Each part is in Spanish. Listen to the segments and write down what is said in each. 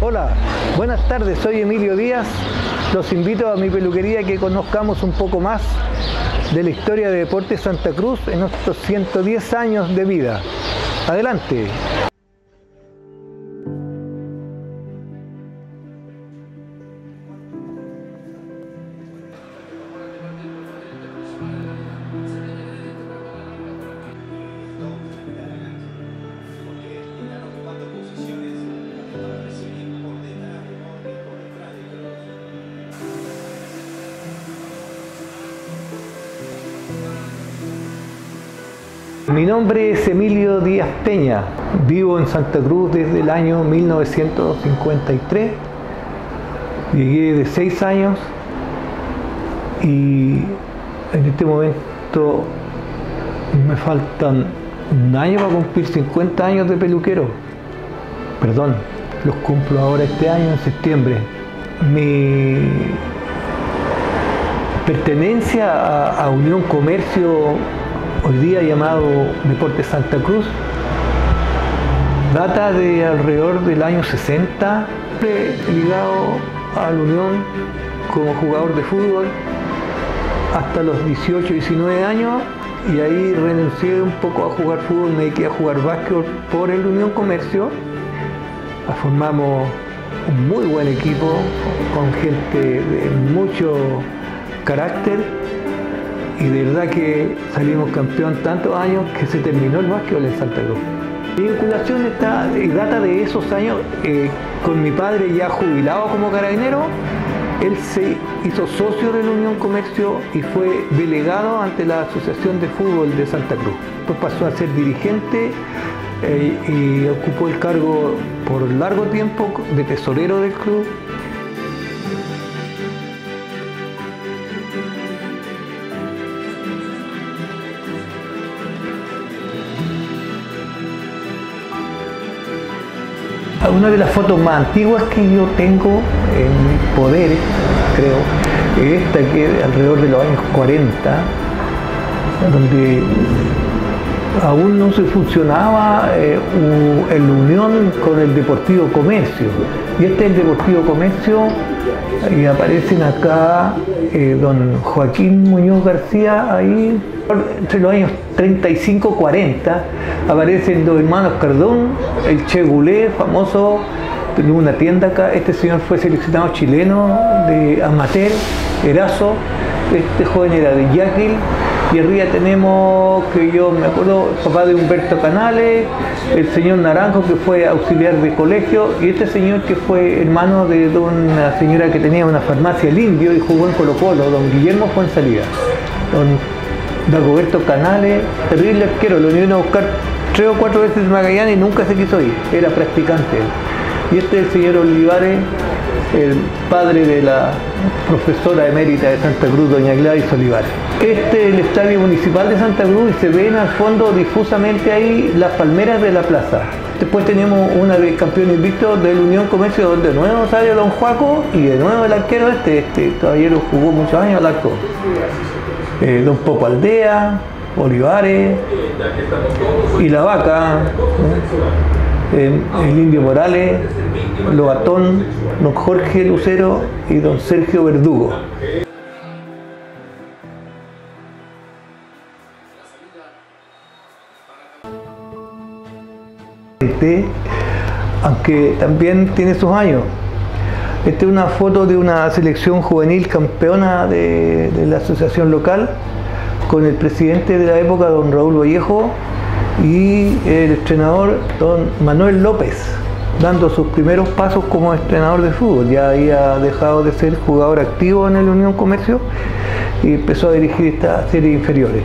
Hola, buenas tardes, soy Emilio Díaz. Los invito a mi peluquería que conozcamos un poco más de la historia de Deportes Santa Cruz en estos 110 años de vida. Adelante. Mi nombre es Emilio Díaz Peña, vivo en Santa Cruz desde el año 1953, llegué de 6 años y en este momento me faltan un año para cumplir 50 años de peluquero, perdón, los cumplo ahora este año en septiembre. Mi pertenencia a Unión Comercio, hoy día llamado Deportes Santa Cruz, data de alrededor del año 60, ligado a la Unión como jugador de fútbol hasta los 18, 19 años y ahí renuncié un poco a jugar fútbol, me dediqué a jugar básquetbol por el Unión Comercio. Formamos un muy buen equipo con gente de mucho carácter. Y de verdad que salimos campeón tantos años que se terminó el básquetbol en Santa Cruz. Mi vinculación está, data de esos años con mi padre ya jubilado como carabinero. Él se hizo socio de la Unión Comercio y fue delegado ante la Asociación de Fútbol de Santa Cruz. Después pasó a ser dirigente y ocupó el cargo por largo tiempo de tesorero del club. Una de las fotos más antiguas que yo tengo en mis poderes, creo, es esta que es alrededor de los años 40, donde aún no se funcionaba la unión con el Deportivo Comercio. Y este es el Deportivo Comercio y aparecen acá don Joaquín Muñoz García, ahí entre los años 35-40 aparecen los hermanos Cardón, el Che Gulé, famoso, en una tienda acá. Este señor fue seleccionado chileno de amateur, Erazo. Este joven era de Yaquil. Y arriba tenemos, que yo me acuerdo, papá de Humberto Canales, el señor Naranjo que fue auxiliar de colegio y este señor que fue hermano de una señora que tenía una farmacia, el Indio, y jugó en Colo-Colo, don Guillermo Fonsalía. Don Dagoberto Canales, terrible arquero, lo vinieron a buscar 3 o 4 veces en Magallanes y nunca se quiso ir, era practicante. Y este es el señor Olivares, el padre de la profesora emérita de Santa Cruz, doña Gladys Olivares. Este es el estadio municipal de Santa Cruz y se ven al fondo difusamente ahí las palmeras de la plaza. Después tenemos una del campeón invicto de la Unión Comercio, donde de nuevo sale don Juaco y de nuevo el arquero este caballero jugó muchos años al arco. Don Popo Aldea, Olivares y La Vaca, el Indio Morales, Lobatón, don Jorge Lucero y don Sergio Verdugo. Aunque también tiene sus años. Esta es una foto de una selección juvenil campeona de la asociación local con el presidente de la época, don Raúl Vallejo, y el entrenador don Manuel López, dando sus primeros pasos como entrenador de fútbol. Ya había dejado de ser jugador activo en el Unión Comercio y empezó a dirigir esta serie inferiores.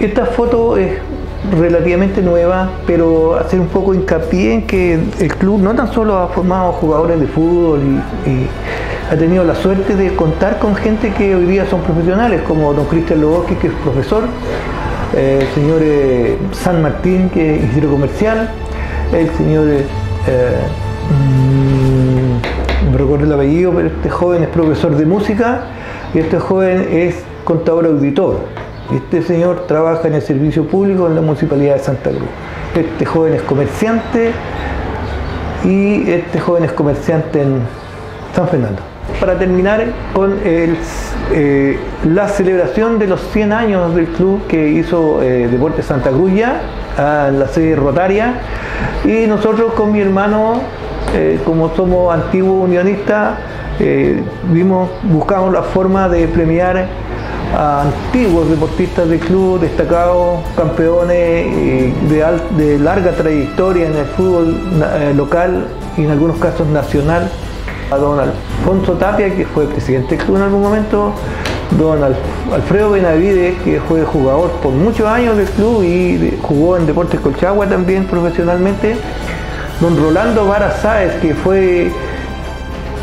Esta foto es relativamente nueva, pero hacer un poco hincapié en que el club no tan solo ha formado jugadores de fútbol y ha tenido la suerte de contar con gente que hoy día son profesionales, como don Cristian Loboski, que es profesor, el señor San Martín, que es ingeniero comercial, el señor, no recuerdo el apellido, pero este joven es profesor de música y este joven es contador auditor. Este señor trabaja en el servicio público en la municipalidad de Santa Cruz. Este joven es comerciante y este joven es comerciante en San Fernando. Para terminar con la celebración de los 100 años del club que hizo Deportes Santa Cruz ya, a la Serie Rotaria, y nosotros con mi hermano, como somos antiguos unionistas, buscamos la forma de premiar a antiguos deportistas del club, destacados, campeones de larga trayectoria en el fútbol local y en algunos casos nacional. A don Alfonso Tapia, que fue presidente del club en algún momento, don Alfredo Benavides, que fue jugador por muchos años del club y jugó en Deportes Colchagua también profesionalmente, don Rolando Vara Saez, que fue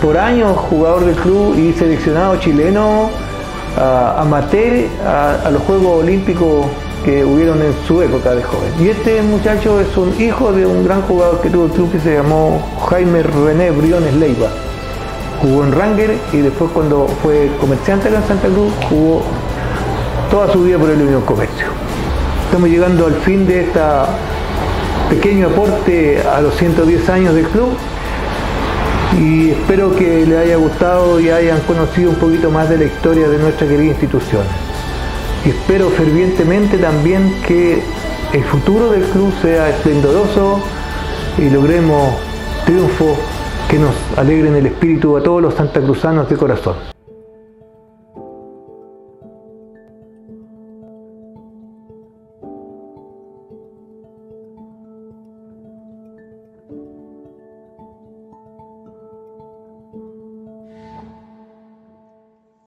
por años jugador del club y seleccionado chileno amateur a los Juegos Olímpicos que hubieron en su época de joven. Y este muchacho es un hijo de un gran jugador que tuvo el club que se llamó Jaime René Briones Leyva. Jugó en Ranger y después, cuando fue comerciante acá en Santa Cruz, jugó toda su vida por el Unión Comercio. Estamos llegando al fin de este pequeño aporte a los 110 años del club y espero que les haya gustado y hayan conocido un poquito más de la historia de nuestra querida institución. Espero fervientemente también que el futuro del club sea esplendoroso y logremos triunfos que nos alegren el espíritu a todos los santacruzanos de corazón.